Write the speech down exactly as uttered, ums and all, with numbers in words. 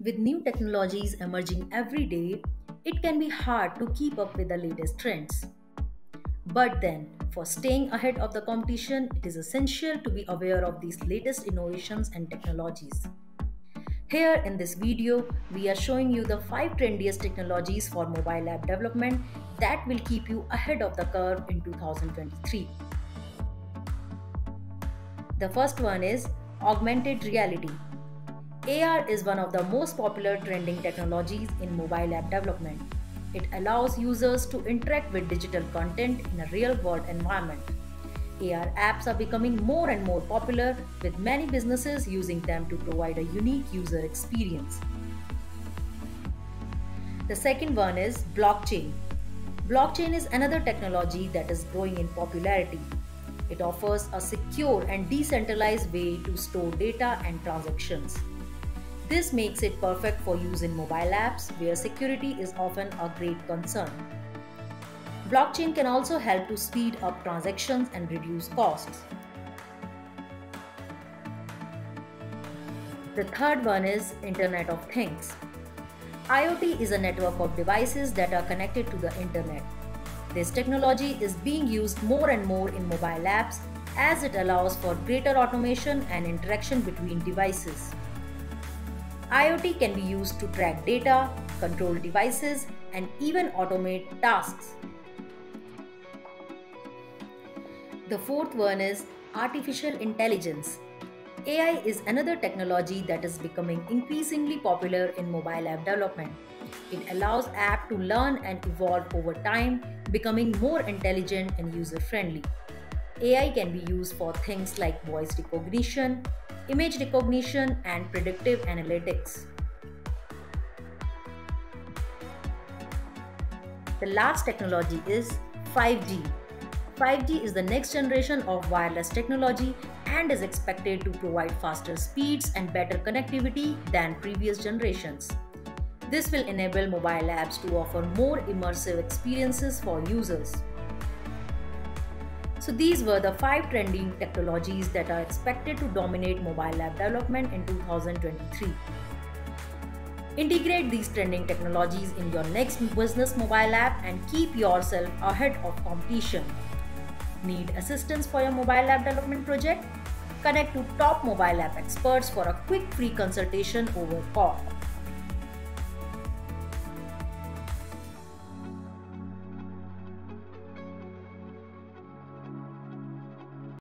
With new technologies emerging every day, it can be hard to keep up with the latest trends. But then, for staying ahead of the competition, it is essential to be aware of these latest innovations and technologies. Here in this video, we are showing you the five trendiest technologies for mobile app development that will keep you ahead of the curve in two thousand twenty-three. The first one is augmented reality. A R is one of the most popular trending technologies in mobile app development. It allows users to interact with digital content in a real-world environment. A R apps are becoming more and more popular, with many businesses using them to provide a unique user experience. The second one is blockchain. Blockchain is another technology that is growing in popularity. It offers a secure and decentralized way to store data and transactions. This makes it perfect for use in mobile apps where security is often a great concern. Blockchain can also help to speed up transactions and reduce costs. The third one is Internet of Things. I O T is a network of devices that are connected to the internet. This technology is being used more and more in mobile apps as it allows for greater automation and interaction between devices. I O T can be used to track data, control devices, and even automate tasks. The fourth one is artificial intelligence. A I is another technology that is becoming increasingly popular in mobile app development. It allows apps to learn and evolve over time, becoming more intelligent and user-friendly. A I can be used for things like voice recognition, image recognition, and predictive analytics. The last technology is five G. five G is the next generation of wireless technology and is expected to provide faster speeds and better connectivity than previous generations. This will enable mobile apps to offer more immersive experiences for users. So these were the five trending technologies that are expected to dominate mobile app development in two thousand twenty-three. Integrate these trending technologies in your next business mobile app and keep yourself ahead of competition. Need assistance for your mobile app development project? Connect to top mobile app experts for a quick free consultation over call.